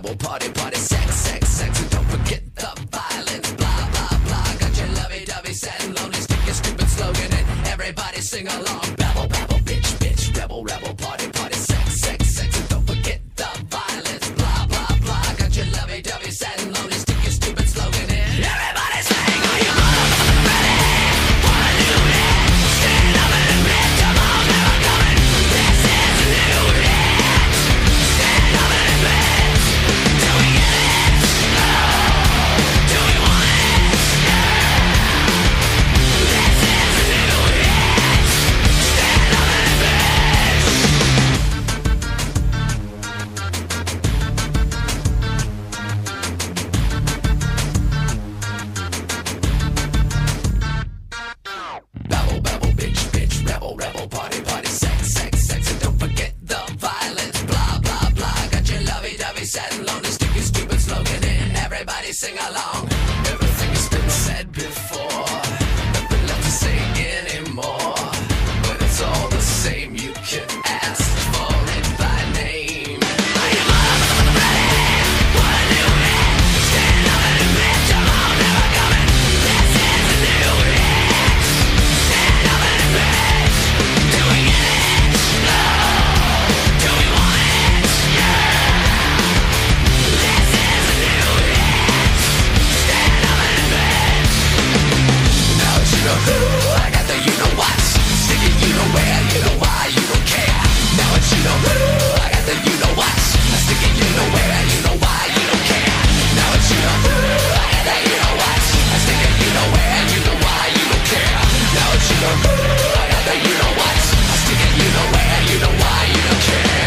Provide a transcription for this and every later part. level. Party, party, sex, sex, sex, and don't forget the violence. Blah, blah, blah. Got your lovey-dovey sad and lonely. Stick your stupid slogan and everybody sing along. Babble, babble, bitch, bitch, rebel, rebel. Party, party, sex, sex, sex, and don't forget the violence. Blah, blah, blah. Got your lovey-dovey sad and lonely. Stick your stupid slogan in. Everybody sing, are you motherfucking ready? Wanna do that? Stand up and admit, come on, never coming. This is new hit. Stand up and admit, do we get it? No. Do we want it? No. This is new hit. Stand up and admit. Babble, babble, bitch, bitch, rebel, rebel, party, party, sex, sex, sex, and don't forget the violence. Blah, blah, blah. Got your lovey-dovey sad and lonely. Stick your stupid slogan in. Everybody sing along. Everything has been said before. Nothing left to say anymore. But it's all the same. You can ask for it by name. Are you motherfucking ready? Wanna do it? Stand up and admit, come on, never coming. This is a new hit. Stand up and admit, do we get it? No. Do we want it? Yeah. This is a new hit. Stand up and admit. Now it's you know who, I got the you know what. Stick it, you know where, you know why, you don't care. Now it's you know who, I got the you know what. Stick it, you know where, you know why, you don't care. Now it's you know who, I got the you know what. Stick it, you know where, you know why, you don't care. Now it's you know who, I got the you know what. Stick it, you know where, you know why, you don't care.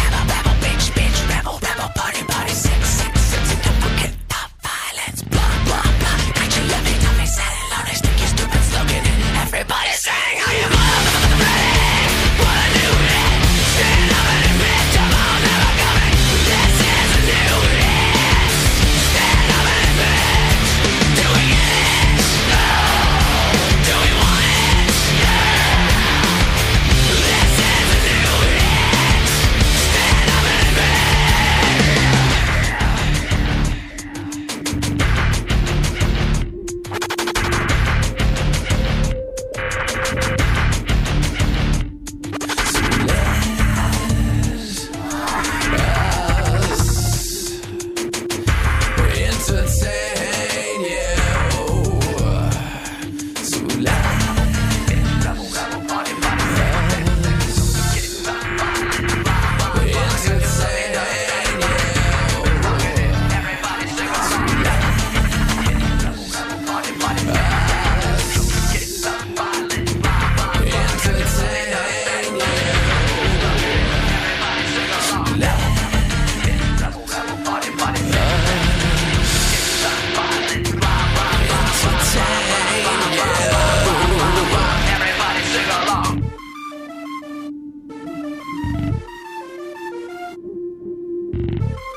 Rebel, rebel, bitch, bitch, rebel, rebel, party, party, sex, sex, sex, and don't forget the violence. Blah, blah, blah. Got your lovely tummy sad and lonely. Stick your stupid slogan in. Everybody sing, are you motherfucking ready? Wanna do it? Stand up and admit, come on, never coming. This is a new hit. Stand up and admit, do we get it? No. Do we want it? Yeah. This is a new hit. Stand up and admit. Entertain you. So rebel, rebel, party, party, sex, everybody sing along.